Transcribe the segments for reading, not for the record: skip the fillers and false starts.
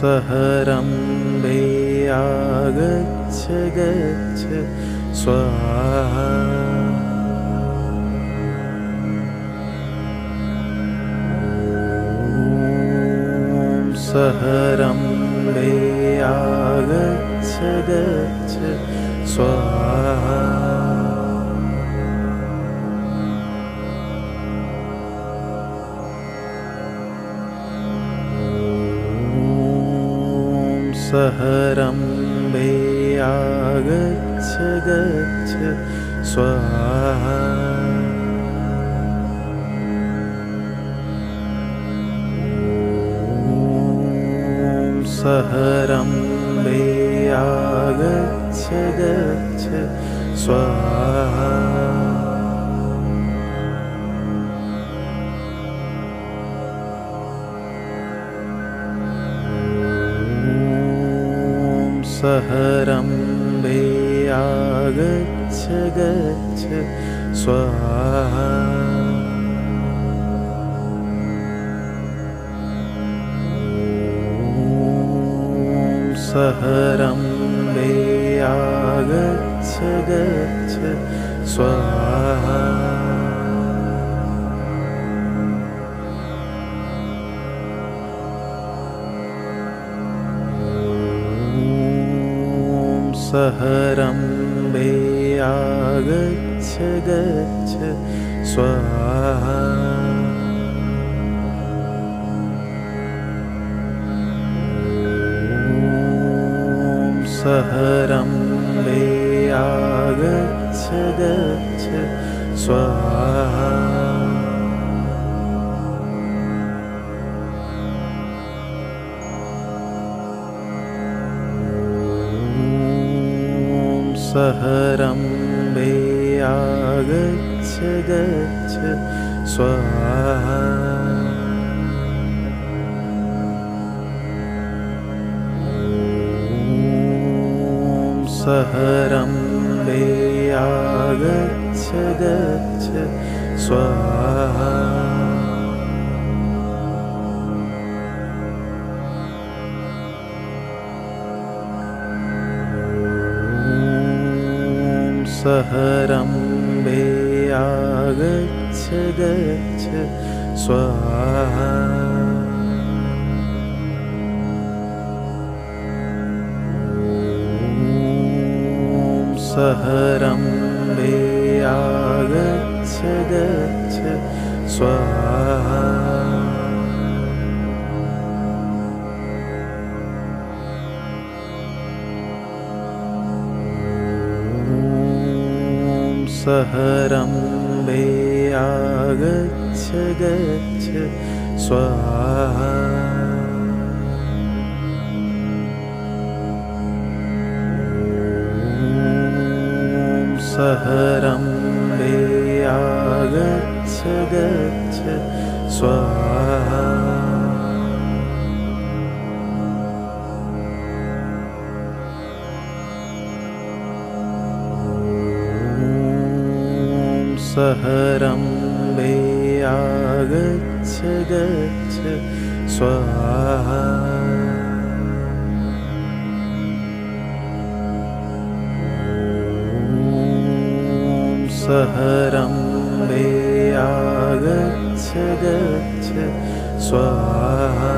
सहरम्भे आगच्छगच्छ स्वाहा। ॐ सहरम्भे आगच्छगच्छ स्वाहा। सहरम्भे आगच्छगच्छ स्वाहा। ॐ सहरम्भे आगच्छगच्छ स्वाहा। सहरम्भे आगच्छगच्छ स्वाहा। ॐ सहरम्भे आगच्छगच्छ स्वाहा। सहरम्भे आगच्छगच्छ स्वाहा। ॐ सहरम्भे आगच्छगच्छ स्वाहा। सहरम्भे आगच्छगच्छ स्वाहा। ॐ सहरम्भे आगच्छगच्छ स्वाहा। सहरम्भे आगच्छगच्छ स्वाहा। ॐ सहरम्भे आगच्छगच्छ स्वाहा। सहरम्भे आगच्छगच्छ स्वाहा। ॐ सहरम्भे आगच्छगच्छ स्वाहा। सहरम्भे आगच्छगच्छ स्वाहा।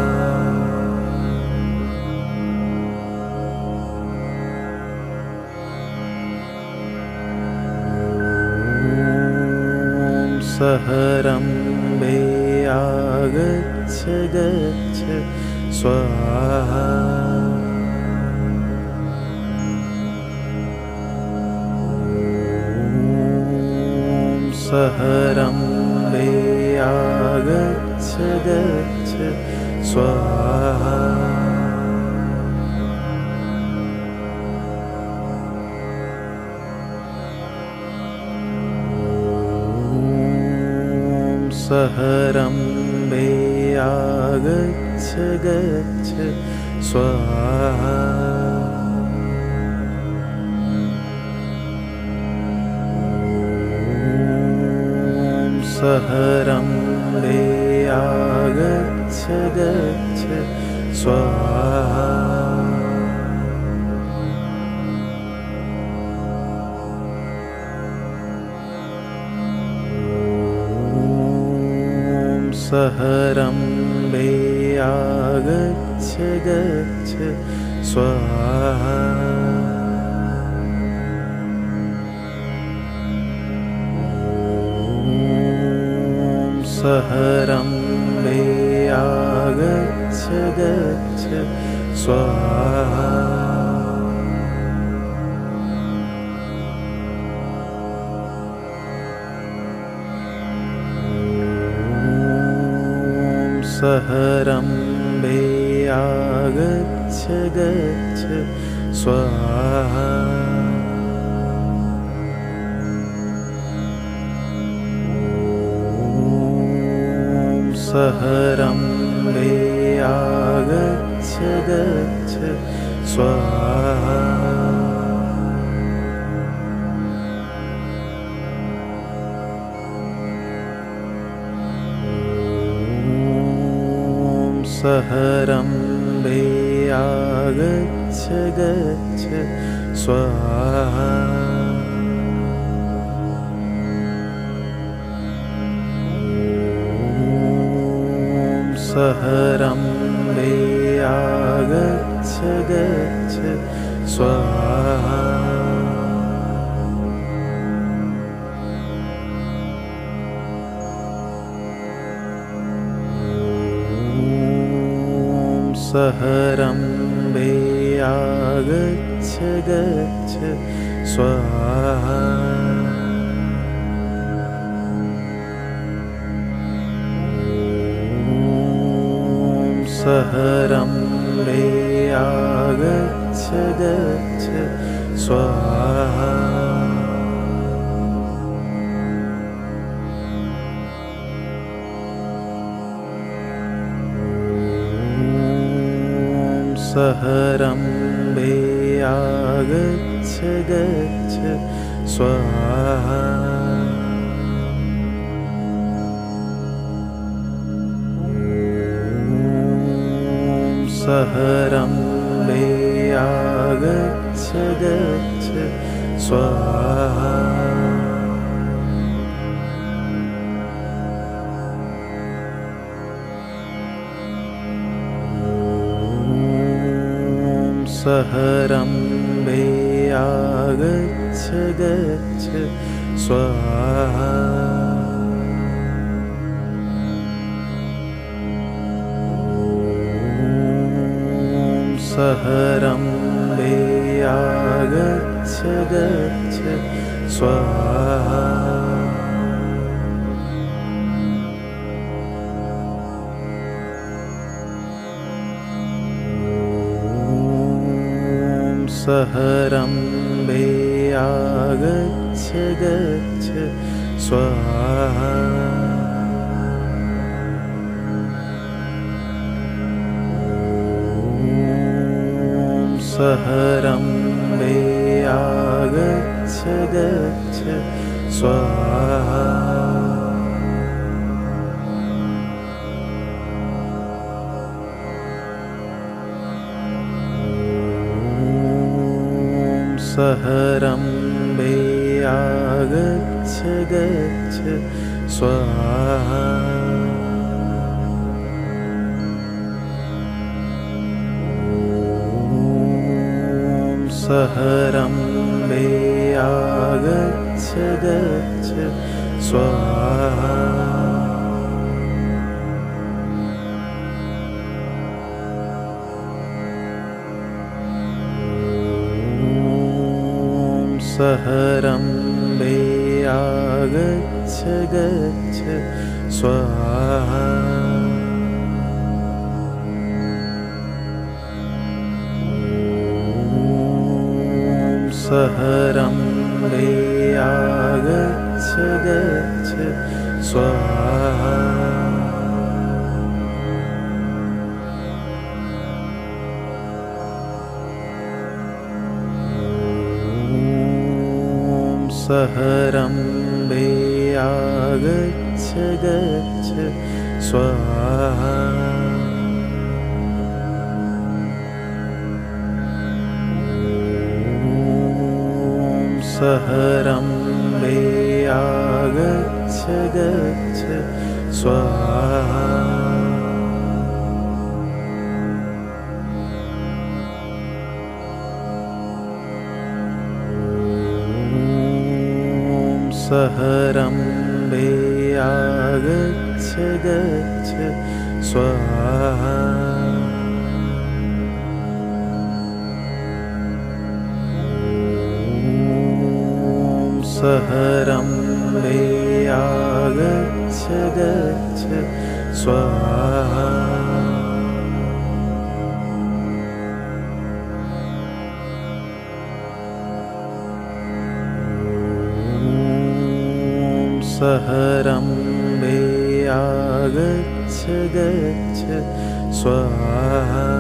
ॐ सहरम्भे आगच्छगच्छ स्वाहा। सहरम्भे आगच्छगच्छ स्वाहा। ॐ सहरम्भे आगच्छगच्छ स्वाहा। सहरम्भे आगच्छगच्छ स्वाहा। ॐ सहरम्भे आगच्छगच्छ Swaha. Om Saharambhe Aagachagach Swaha. Om Saharambhe Aagachagach Swaha. Saharambhe Aagachagach Swaha. Om Saharambhe Aagachagach Swaha. Saharambhe Aagachagach Swaha. Om Saharambhe Aagachagach Swaha. Saharambhe Aagachagach Swaha. Om Saharambhe Aagachagach Swaha. Saharambhe Aagachagach Swaha. Om Saharambhe Aagachagach Swaha. Saharambhe Aagachagach Swaha. Om Saharambhe Aagachagach Swaha. Saharambhe Aagachagach Swaha. Om Saharambhe Aagachagach Swaha. Saharambhe Aagachagach Swaha. Om Saharambhe Aagachagach Swaha. Saharambhe Aagachagach Swaha. Om Saharambhe Aagachagach Swaha. Saharambhe Aagachagach Swaha. Saharambhe Aagachagach Swaha. Saharambhe Aagachagach Swaha. Om Saharambhe Aagachagach Swaha. Saharambhe Aagachagach Swaha. Om Saharambhe Aagachagach Swaha.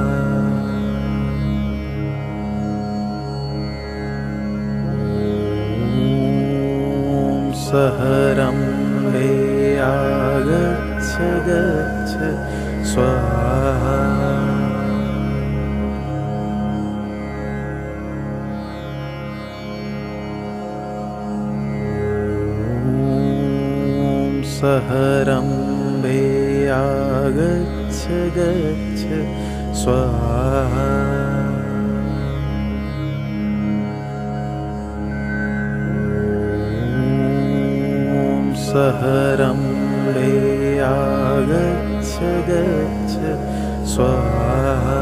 Saharambhe Aagachagach Swaha. Om Saharambhe Aagachagach Swaha. Saharambhe Aagachagach Swaha.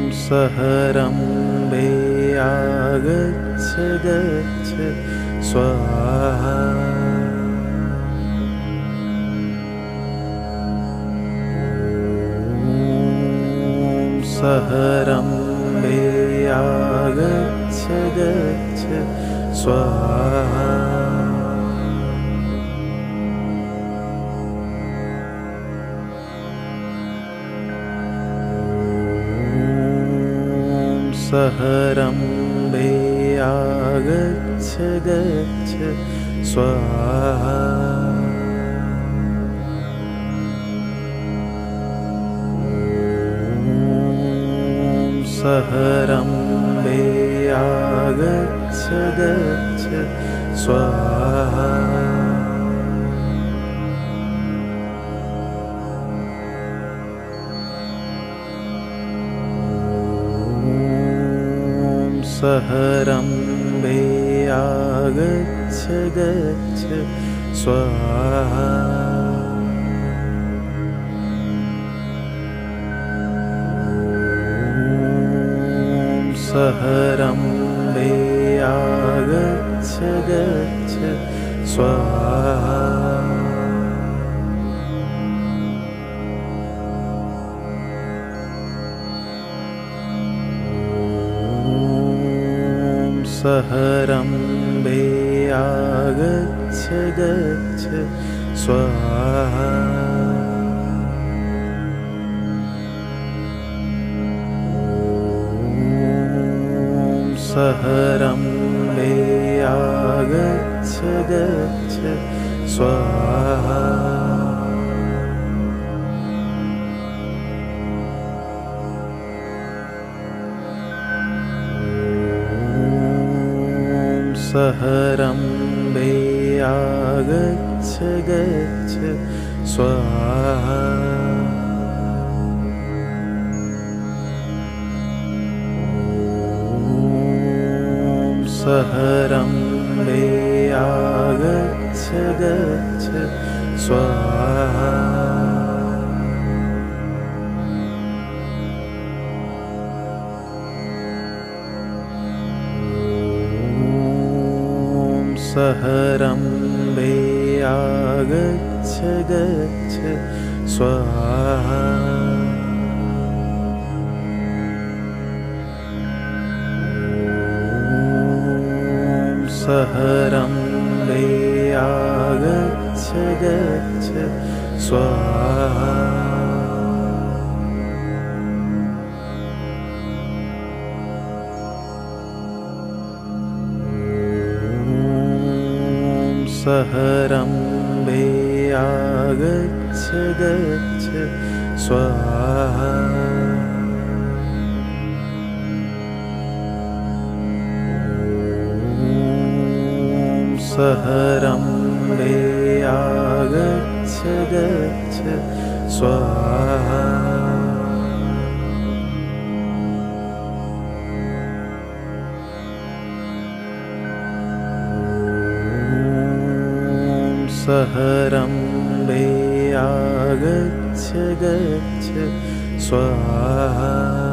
Om Saharambhe Aagachagach Swaha. Saharambhe Aagachagach Swaha. Om Saharambhe Aagachagach Swaha. Saharambhe Aagachagach Swaha. Om Saharambhe Aagachagach Swaha. Saharambhe Aagachagach Swaha. Om Saharambhe Aagachagach Swaha. Saharambhe Aagachagach Swaha. Om Saharambhe Aagachagach Swaha. Saharambhe Aagachagach Swaha. Om Saharambhe Aagachagach Swaha. Saharambhe Aagachagach Aagachagach Swaha. Saharambhe Aagachagach Swaha. Saharambhe Aagachagach Swaha.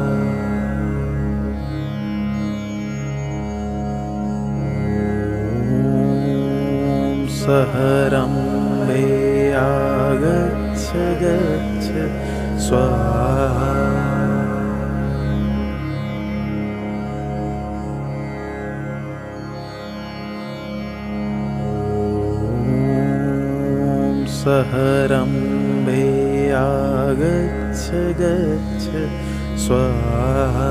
Saharambhe Aagachagach Swaha. Saharambhe Aagachagach Swaha. Saharambhe Aagachagach Swaha.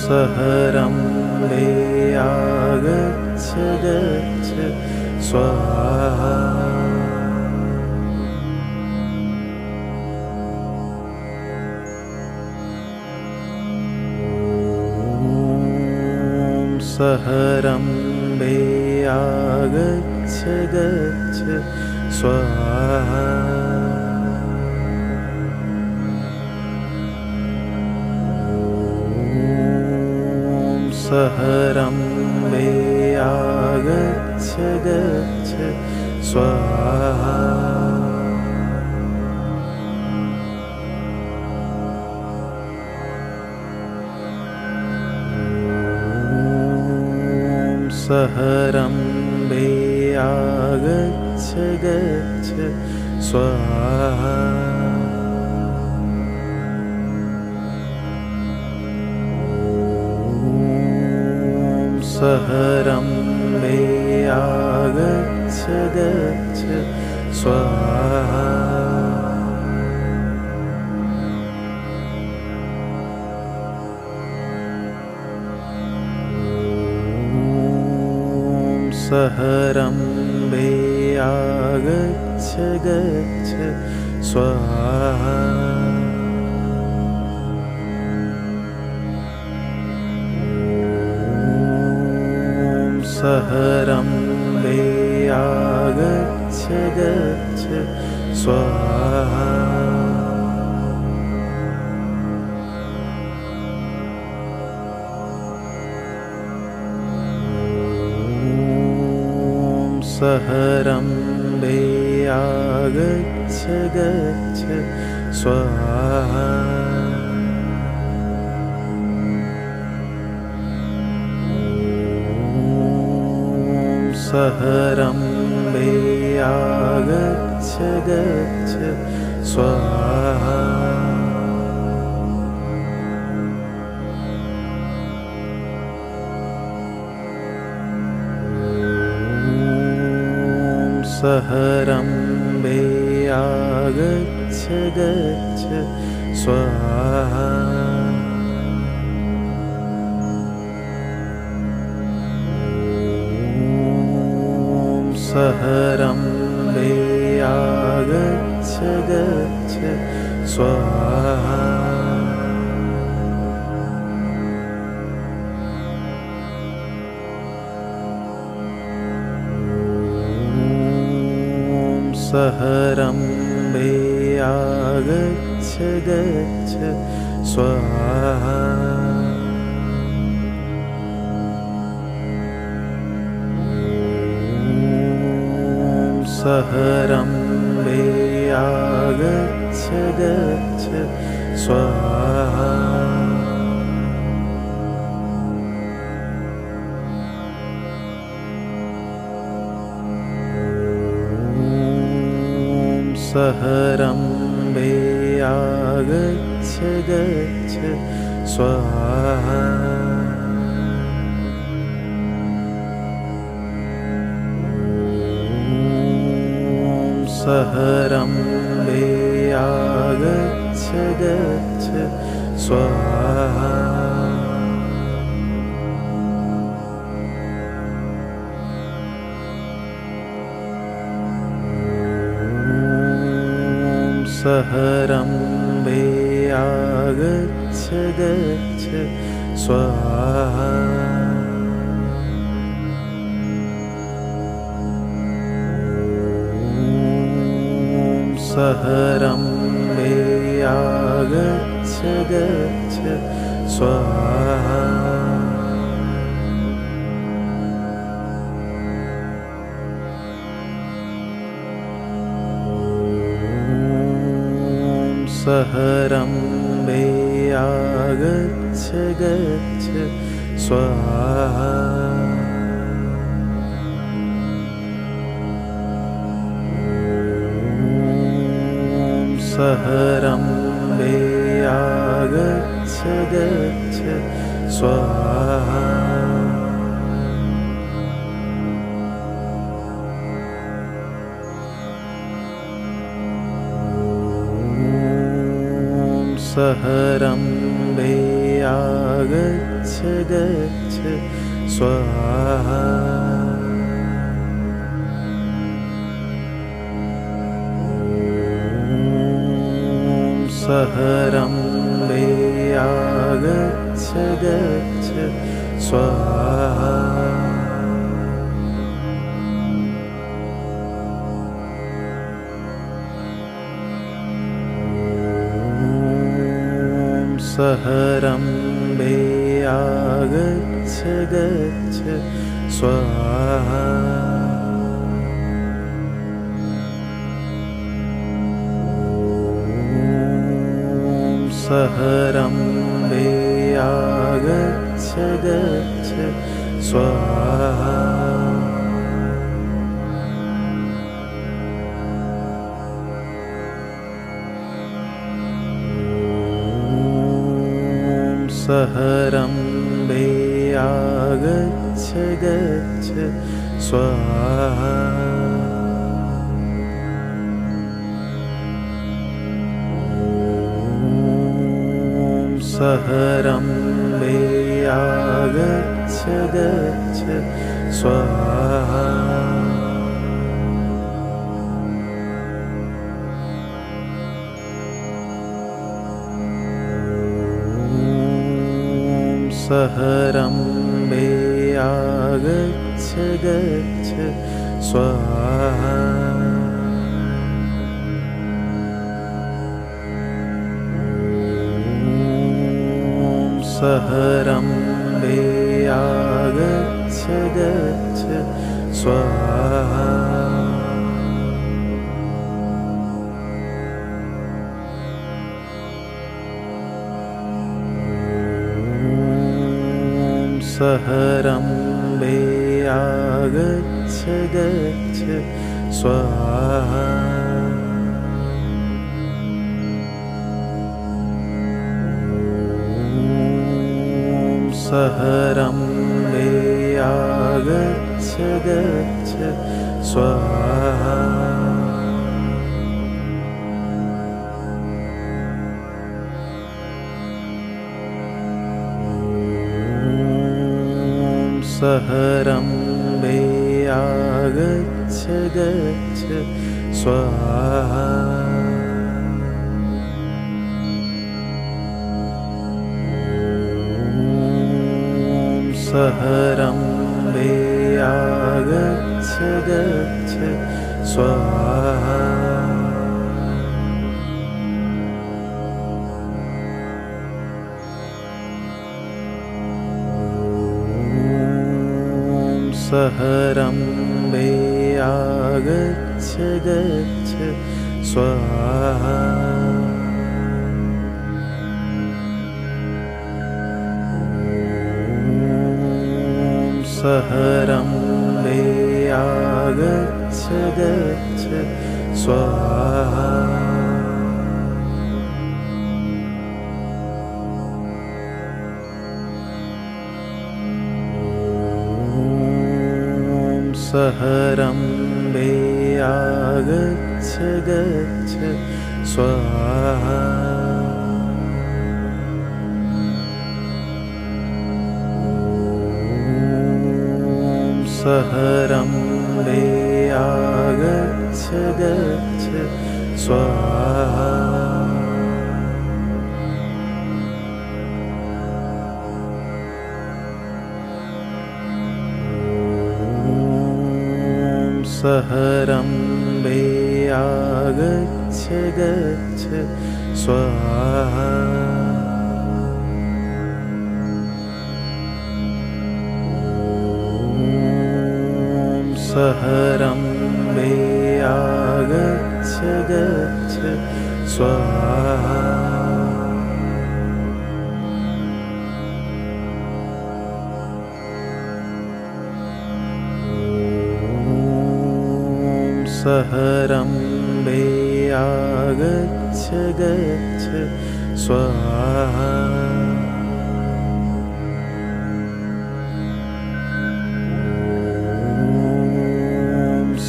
Saharambhe Aagachagach Swaha. Saharambhe Aagachagach Swaha. Saharambhe Aagachagach Swaha. Saharambhe Aagachagach Swaha. Saharambhe Aagachagach Swaha. Saharambhe Aagachagach Swaha. Saharambhe Aagachagach Swaha. Saharambhe Aagachagach Swaha. Saharambhe Aagachagach Swaha. Saharambhe Aagachagach Swaha. Saharambhe Aagachagach Swaha. Saharambhe Aagachagach Swaha. Saharambhe Aagachagach Swaha. Saharambhe Aagachagach Swaha. सहरम्भे आगच्छगच्छ स्वाहा। ॐ सहरम्भे आगच्छगच्छ स्वाहा। सहरम्भे आगच्छगच्छ स्वाहा। ॐ सहरम्भे आगच्छगच्छ स्वाहा। सहरम्भे आगच्छगच्छ स्वाहा। ॐ सहरम्भे आगच्छगच्छ स्वाहा। सहरम्भे आगच्छगच्छ स्वाहा। ॐ सहरम्भे आगच्छगच्छ स्वाहा। सहरम्भे आगच्छगच्छ स्वाहा। ॐ सहरम्भे आगच्छगच्छ स्वाहा। सहरम्भे आगच्छगच्छ स्वाहा। ॐ सहरम्भे आगच्छगच्छ स्वाहा। सहरम्भे आगच्छगच्छ स्वाहा। ॐ सहरम्भे आगच्छगच्छ स्वाहा। सहरम्भे आगच्छगच्छ स्वाहा। ॐ सहरम्भे आगच्छगच्छ स्वाहा। सहरम्भे आगच्छगच्छ स्वाहा। ॐ सहरम्भे आगच्छगच्छ स्वाहा। सहरम्भे आगच्छगच्छ स्वाहा। ॐ सहरम्भे Aagachagach Swaha. Saharambhe Aagachagach Swaha. Om Saharambhe Aagachagach Swaha. Saharambhe Aagachagach Swaha. Om Saharambhe Aagachagach Swaha.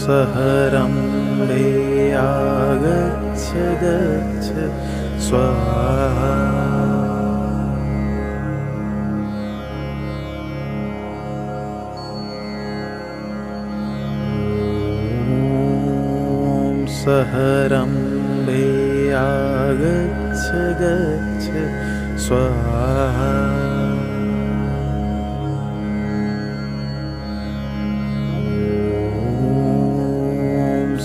Saharambhe Aagachagach Swaha. Om Saharambhe Aagachagach Swaha.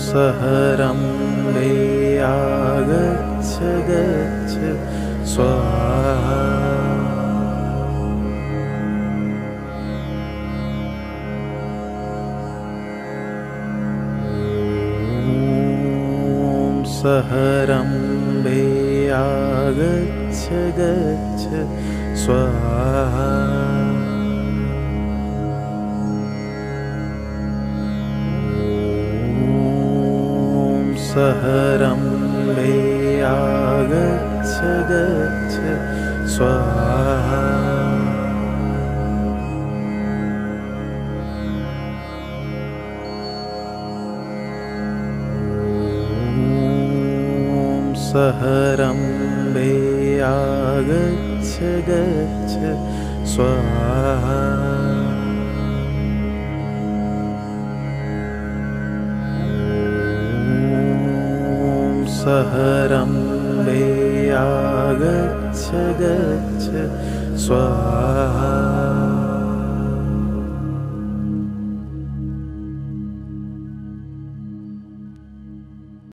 Saharambhe Aagachagach Swaha. Om Saharambhe Aagachagach Swaha. Saharambhe Aagachagach Swaha. Om Saharambhe Aagachagach Swaha.